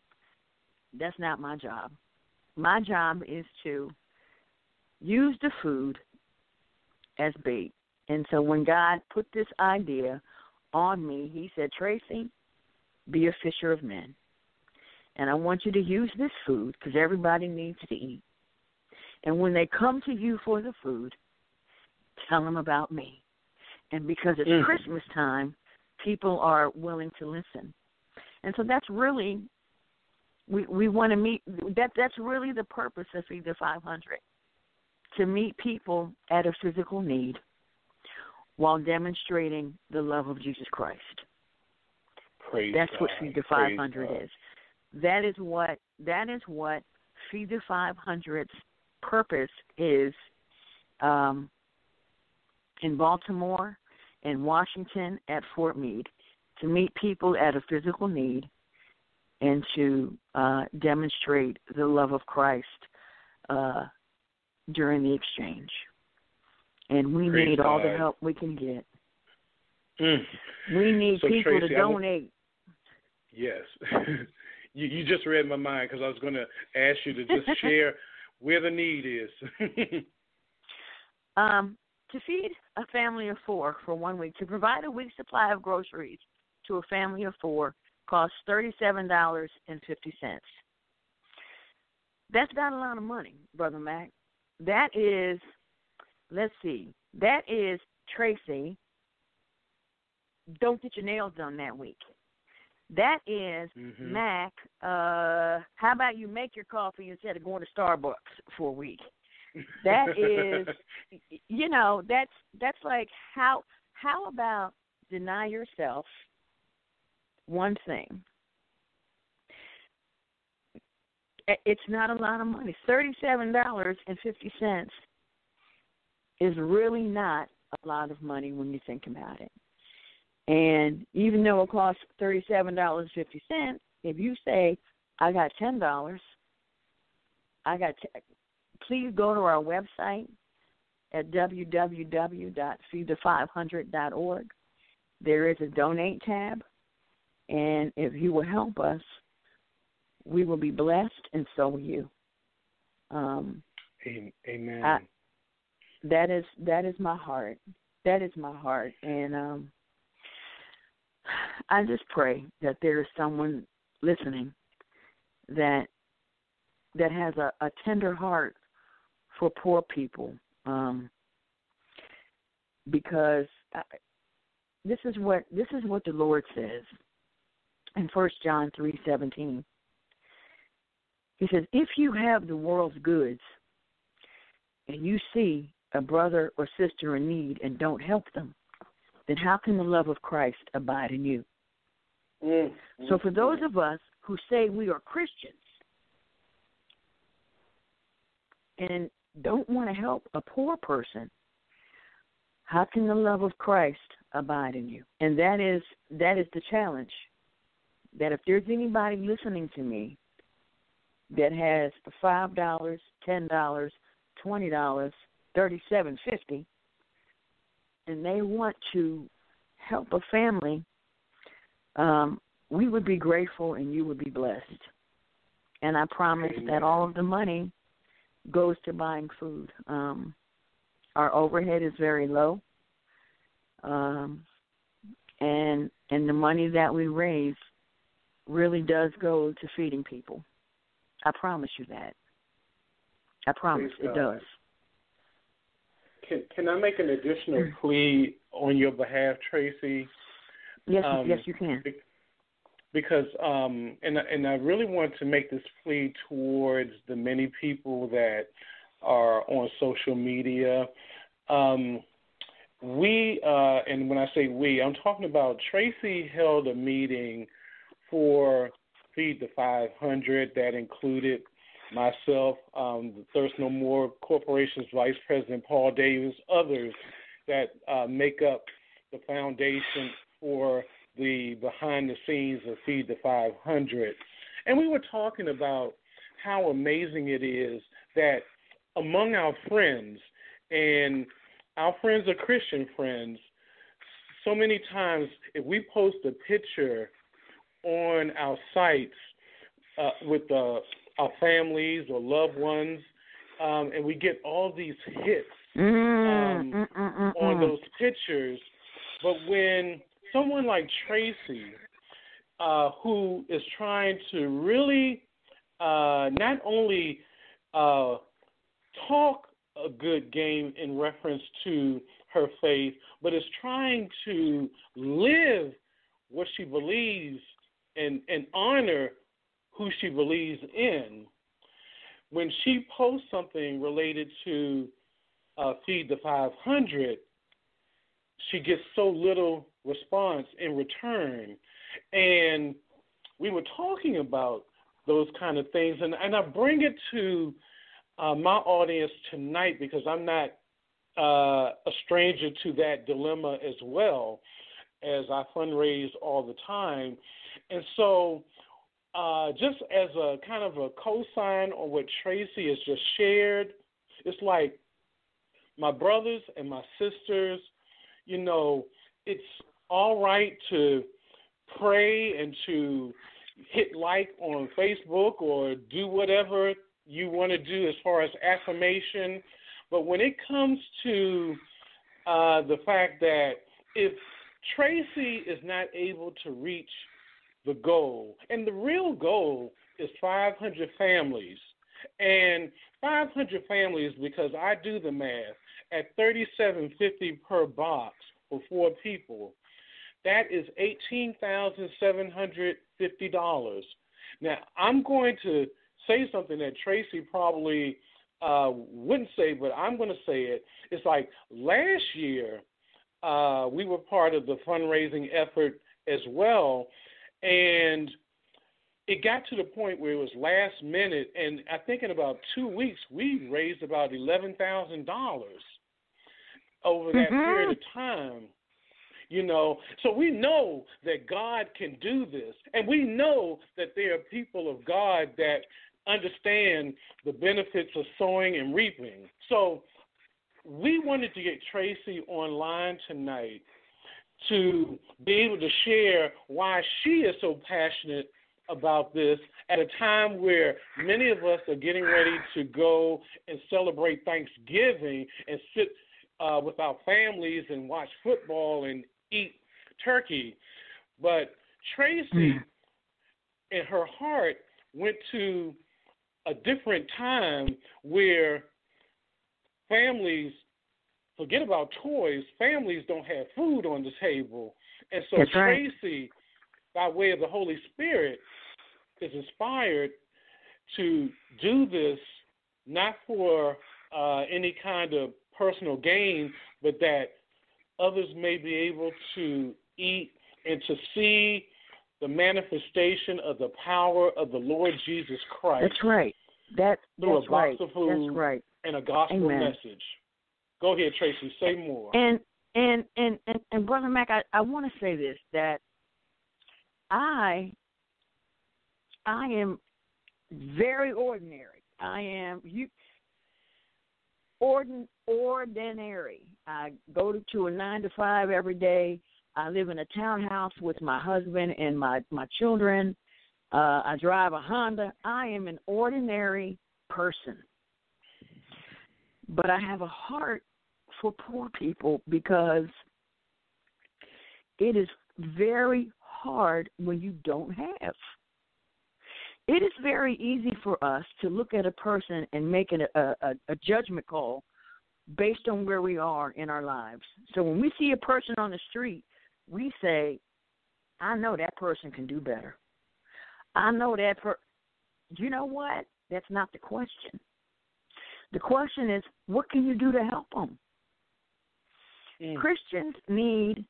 that's not my job. My job is to use the food as bait. And so when God put this idea on me, he said, "Tracy, be a fisher of men. And I want you to use this food because everybody needs to eat. And when they come to you for the food, tell them about me. And because it's mm. Christmas time, people are willing to listen. And so that's really, we, we want to meet, that that's really the purpose of Feed the five hundred, to meet people at a physical need while demonstrating the love of Jesus Christ. Praise that's God. What Feed the five hundred Praise is. God. That is what that is what Feed the five hundred's purpose is um, in Baltimore, in Washington, at Fort Meade, to meet people at a physical need and to uh, demonstrate the love of Christ uh, during the exchange. And we Praise need God. All the help we can get. Mm. We need so, people Tracy, to donate. Yes. you, you just read my mind because I was going to ask you to just share where the need is. um, to feed a family of four for one week, to provide a week's supply of groceries to a family of four costs thirty-seven dollars and fifty cents. That's not a lot of money, Brother Mac. That is, let's see, that is, Tracy, don't get your nails done that week. That is, mm-hmm. Mac, uh, how about you make your coffee instead of going to Starbucks for a week? That is, you know, that's that's like how how about deny yourself one thing? It's not a lot of money. thirty-seven dollars and fifty cents is really not a lot of money when you think about it. And even though it costs thirty-seven dollars and fifty cents, if you say, I got ten dollars, I got t- please go to our website at w w w dot feed the five hundred dot org. There is a donate tab, and if you will help us, we will be blessed, and so will you. Um, Amen. I, that is that is my heart. That is my heart, and um, I just pray that there is someone listening that that has a, a tender heart for poor people, um, because I, this is what this is what the Lord says in First John three seventeen. He says, if you have the world's goods and you see a brother or sister in need and don't help them, then how can the love of Christ abide in you? Mm. So for those of us who say we are Christians and don't want to help a poor person, how can the love of Christ abide in you? And that is that is the challenge, that if there's anybody listening to me that has five dollars, ten dollars, twenty dollars, thirty-seven fifty, and they want to help a family, um, we would be grateful and you would be blessed. And I promise Amen. That all of the money goes to buying food. Um, our overhead is very low, um, and and the money that we raise really does go to feeding people. I promise you that. I promise it does. Can can I make an additional plea on your behalf, Tracy? Yes, um, yes, you can. Because, um, and and I really want to make this plea towards the many people that are on social media. Um, we, uh, and when I say we, I'm talking about Tracy held a meeting for Feed the five hundred that included myself, um, the Thirst No More Corporation's Vice President Paul Davis, others that uh, make up the foundation for the behind the scenes of Feed the five hundred. And we were talking about how amazing it is that among our friends, and our friends are Christian friends, so many times if we post a picture on our sites uh, with uh, our families or loved ones, um, and we get all these hits um, mm, mm, mm, mm, on those pictures. But when someone like Tracy, uh, who is trying to really uh, not only uh, talk a good game in reference to her faith, but is trying to live what she believes and, and honor who she believes in. When she posts something related to uh, Feed the five hundred, she gets so little response in return. And we were talking about those kind of things, and, and I bring it to uh, my audience tonight because I'm not uh, a stranger to that dilemma as well, as I fundraise all the time. And so uh, just as a kind of a cosign on what Tracy has just shared, it's like my brothers and my sisters, you know, it's all right to pray and to hit like on Facebook or do whatever you want to do as far as affirmation. But when it comes to uh, the fact that if Tracy is not able to reach the goal, and the real goal is five hundred families, and five hundred families, because I do the math, at thirty-seven fifty per box for four people, that is eighteen thousand seven hundred fifty dollars. Now, I'm going to say something that Tracy probably uh, wouldn't say, but I'm going to say it. It's like last year uh, we were part of the fundraising effort as well, and it got to the point where it was last minute, and I think in about two weeks we raised about eleven thousand dollars over that mm-hmm. period of time. You know, so we know that God can do this, and we know that there are people of God that understand the benefits of sowing and reaping. So we wanted to get Tracy online tonight to be able to share why she is so passionate about this at a time where many of us are getting ready to go and celebrate Thanksgiving and sit uh, with our families and watch football and eat turkey. But Tracy, mm. in her heart, went to a different time where families forget about toys. Families don't have food on the table. And so That's Tracy, right. by way of the Holy Spirit, is inspired to do this not for uh, any kind of personal gain, but that others may be able to eat and to see the manifestation of the power of the Lord Jesus Christ. That's right. That, through that's a box right. of food that's right. and a gospel Amen. Message. Go ahead, Tracy. Say more. And and and, and, and Brother Mac, I, I want to say this, that I I am very ordinary. I am you ordin, ordinary. I go to, to a nine to five every day. I live in a townhouse with my husband and my, my children. Uh, I drive a Honda. I am an ordinary person. But I have a heart for poor people because it is very hard when you don't have. It is very easy for us to look at a person and make an, a, a, a judgment call based on where we are in our lives. So when we see a person on the street, we say, I know that person can do better. I know that per- you know what? That's not the question. The question is, what can you do to help them? Mm. Christians need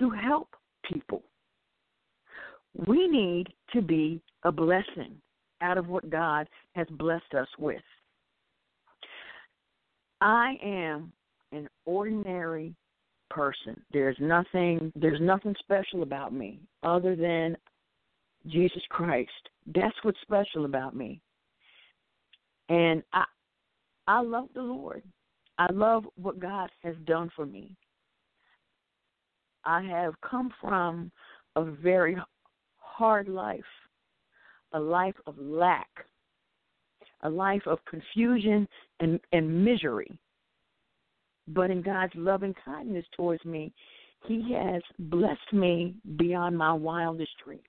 to help people. We need to be a blessing out of what God has blessed us with. I am an ordinary person. There's nothing, there's nothing special about me other than Jesus Christ. That's what's special about me. And I, I love the Lord. I love what God has done for me. I have come from a very hard life, a life of lack, a life of confusion and, and misery. But in God's loving kindness towards me, He has blessed me beyond my wildest dreams.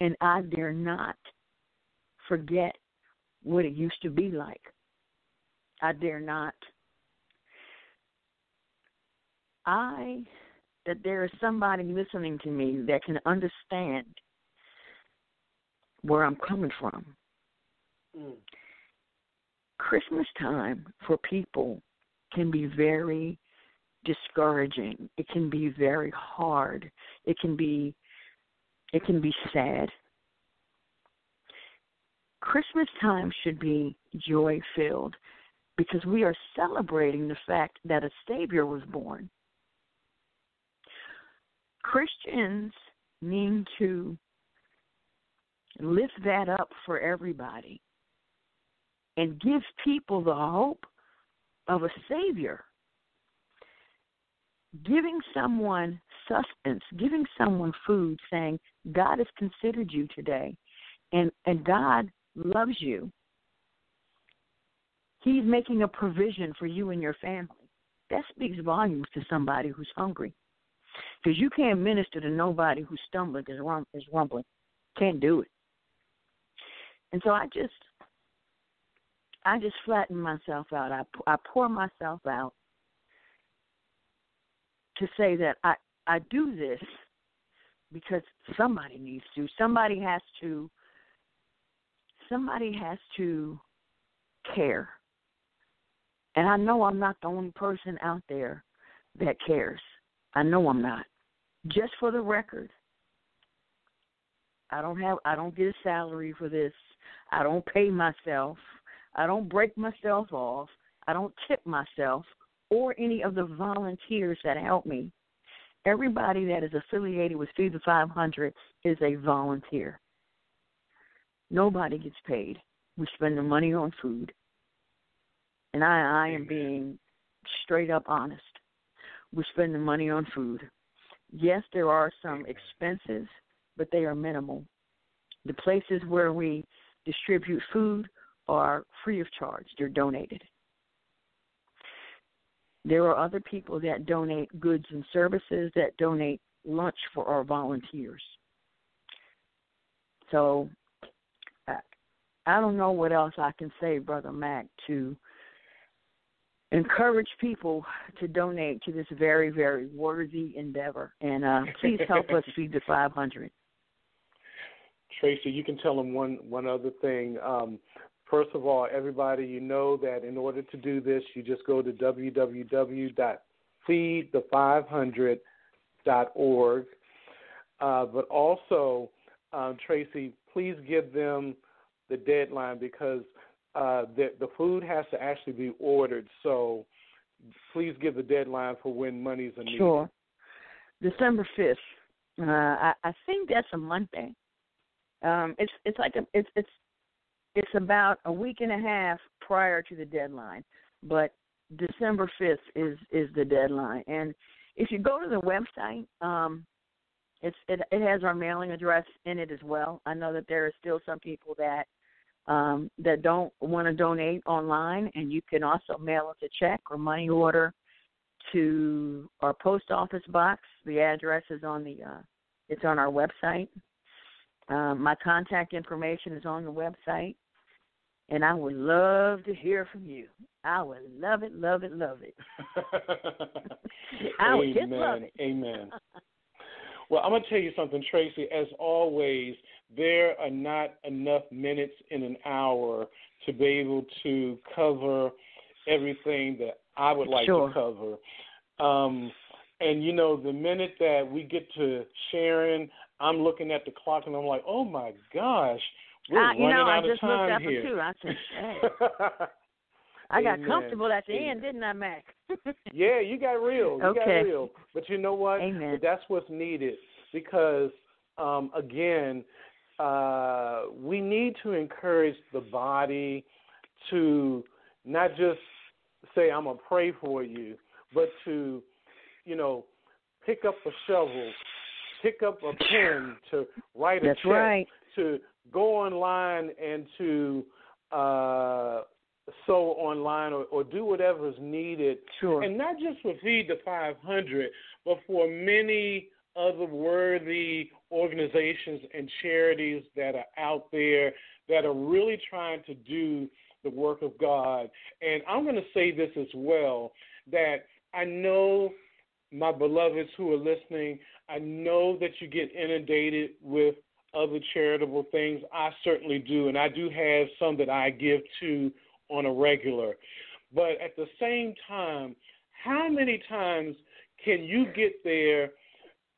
And I dare not forget what it used to be like. I dare not. I, that there is somebody listening to me that can understand where I'm coming from. Mm. Christmas time for people can be very discouraging. It can be very hard. It can be, it can be sad. Christmas time should be joy-filled because we are celebrating the fact that a Savior was born. Christians need to lift that up for everybody and give people the hope of a Savior. Giving someone sustenance, giving someone food, saying, God has considered you today, and, and God loves you. He's making a provision for you and your family. That speaks volumes to somebody who's hungry. Because you can't minister to nobody who's stumbling, is rum- is rumbling. Can't do it. And so I just, I just flatten myself out. I, I pour myself out to say that I, I do this because somebody needs to. Somebody has to, somebody has to care. And I know I'm not the only person out there that cares. I know I'm not. Just for the record, I don't have. I don't get a salary for this. I don't pay myself. I don't break myself off. I don't tip myself or any of the volunteers that help me. Everybody that is affiliated with Feed the five hundred is a volunteer. Nobody gets paid. We spend the money on food. And I, I am being straight up honest. We spend the money on food. Yes, there are some expenses, but they are minimal. The places where we distribute food are free of charge. They're donated. There are other people that donate goods and services, that donate lunch for our volunteers. So I don't know what else I can say, Brother Mac, to encourage people to donate to this very, very worthy endeavor. And uh, please help us feed the five hundred. Tracy, you can tell them one, one other thing. Um, first of all, everybody, you know that in order to do this, you just go to w w w dot feed the five hundred dot org. Uh, but also, uh, Tracy, please give them the deadline because Uh, the, the food has to actually be ordered, so please give the deadline for when monies are needed. Sure. December fifth. Uh, I, I think that's a Monday. Um, it's it's like a, it's it's it's about a week and a half prior to the deadline, but December fifth is, is the deadline. And if you go to the website, um, it's it, it has our mailing address in it as well. I know that there are still some people that Um, that don't want to donate online, and you can also mail us a check or money order to our post office box. The address is on the uh, it's on our website. Uh, my contact information is on the website, and I would love to hear from you. I would love it, love it, love it. I would just love it. Amen. Well, I'm going to tell you something, Tracy. As always, there are not enough minutes in an hour to be able to cover everything that I would like sure. to cover. Um, and, you know, the minute that we get to sharing, I'm looking at the clock and I'm like, oh, my gosh, we're I, running know, out of time here. You know, I just looked up at two. I said, hey. I got Amen. comfortable at the Amen. end, didn't I, Mac? Yeah, you got real. You okay. got real. But you know what? Amen. That's what's needed because, um, again, uh, we need to encourage the body to not just say, I'm going to pray for you, but to, you know, pick up a shovel, pick up a pen to write a That's check, right. to go online and to uh so online or, or do whatever is needed. Sure. And not just for Feed the five hundred, but for many other worthy organizations and charities that are out there that are really trying to do the work of God. And I'm going to say this as well, that I know my beloveds who are listening, I know that you get inundated with other charitable things. I certainly do, and I do have some that I give to on a regular. But at the same time, how many times can you get there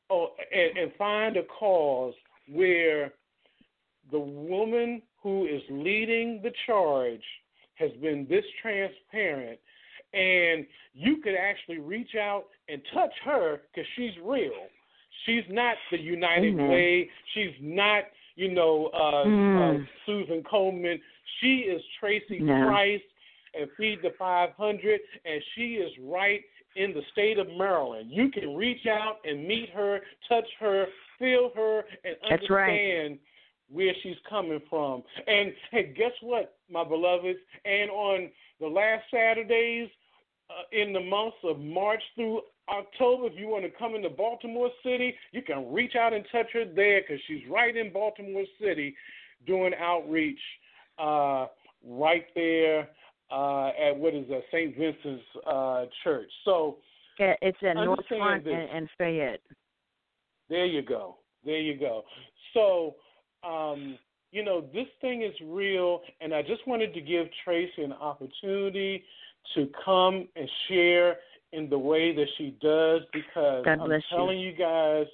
or, and, and find a cause where the woman who is leading the charge has been this transparent, and you could actually reach out and touch her because she's real. She's not the United mm-hmm. Way. She's not, you know, uh, mm. uh, Susan Coleman. She is Tracy no. Price and Feed the five hundred, and she is right in the state of Maryland. You can reach out and meet her, touch her, feel her, and That's understand right. where she's coming from. And hey, guess what, my beloveds? And on the last Saturdays uh, in the months of March through October, if you want to come into Baltimore City, you can reach out and touch her there because she's right in Baltimore City doing outreach uh, right there uh, at, what is that, Saint Vincent's uh, Church. So yeah, it's in North Front and, and Fayette. There you go. There you go. So, um, you know, this thing is real, and I just wanted to give Tracy an opportunity to come and share in the way that she does, because I'm telling you. you guys,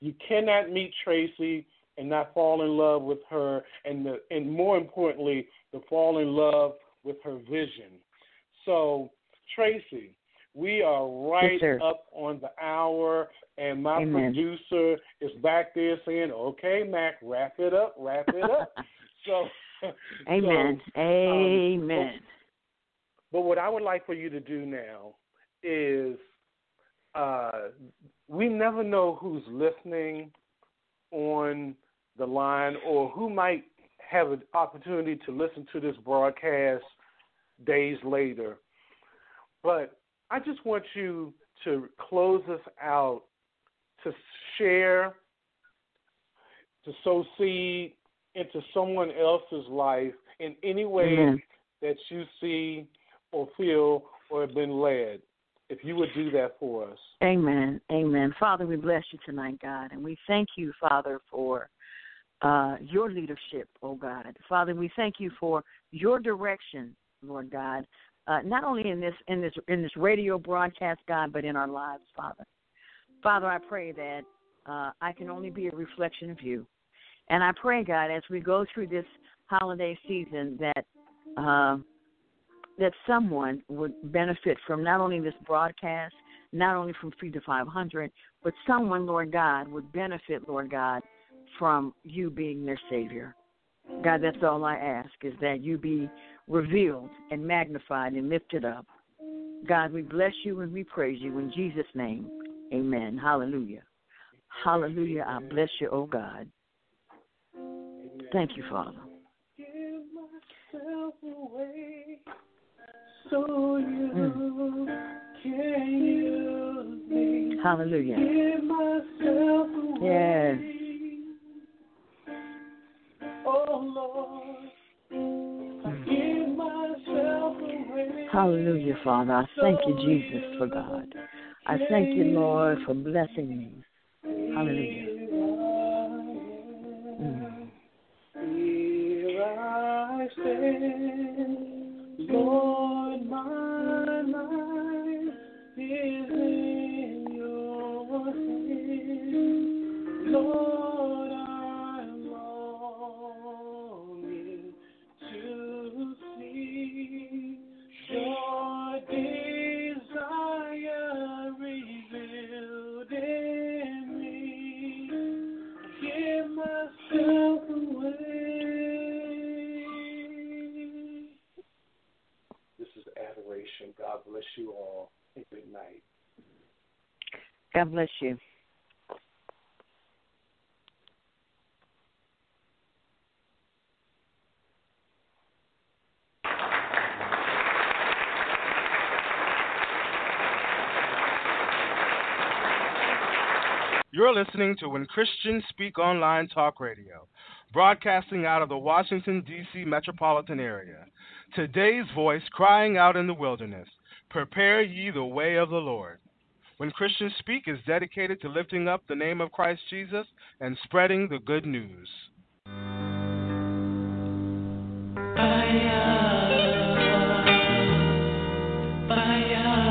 you cannot meet Tracy and not fall in love with her, and the, and more importantly, to fall in love with her vision. So, Tracy, we are right yes, up on the hour, and my Amen. producer is back there saying, "Okay, Mac, wrap it up, wrap it up." so, Amen, so, Amen. Um, but, but what I would like for you to do now is uh, we never know who's listening on the line or who might have an opportunity to listen to this broadcast days later. But I just want you to close us out, to share, to sow seed into someone else's life in any way mm-hmm. that you see or feel or have been led. If you would do that for us. Amen. Amen. Father, we bless you tonight, God, and we thank you, Father, for uh, your leadership, oh God. Father, we thank you for your direction, Lord God, uh, not only in this in this in this radio broadcast, God, but in our lives, Father. Father, I pray that uh, I can only be a reflection of you. And I pray, God, as we go through this holiday season, that uh, that someone would benefit from not only this broadcast, not only from Feed the five hundred, but someone, Lord God, would benefit, Lord God, from you being their Savior. God, that's all I ask, is that you be revealed and magnified and lifted up. God, we bless you and we praise you in Jesus' name. Amen. Hallelujah. Hallelujah. I bless you, oh God. Thank you, Father. Give myself away. So you can use me. Hallelujah. Give myself away. Yes. Oh Lord, I give myself away. Hallelujah, Father. I thank you, Jesus, for God. I thank you, Lord, for blessing me. Hallelujah. Mm. Here I stand, Lord. My life is in your hands, Lord, I'm longing to see your desire revealed in me, give myself away. Adoration. God bless you all, and good night. God bless you. You're listening to When Christians Speak Online Talk Radio, broadcasting out of the Washington, D C metropolitan area. Today's voice crying out in the wilderness, prepare ye the way of the Lord. When Christians Speak is dedicated to lifting up the name of Christ Jesus and spreading the good news. Fire, fire.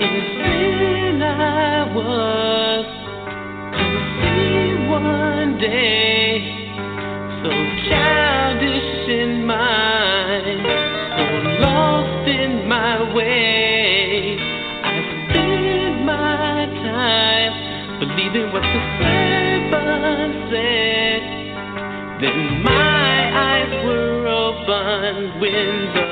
In sin I was, I will see one day, so childish in mind, so lost in my way. Believing what the servant said, then my eyes were open when the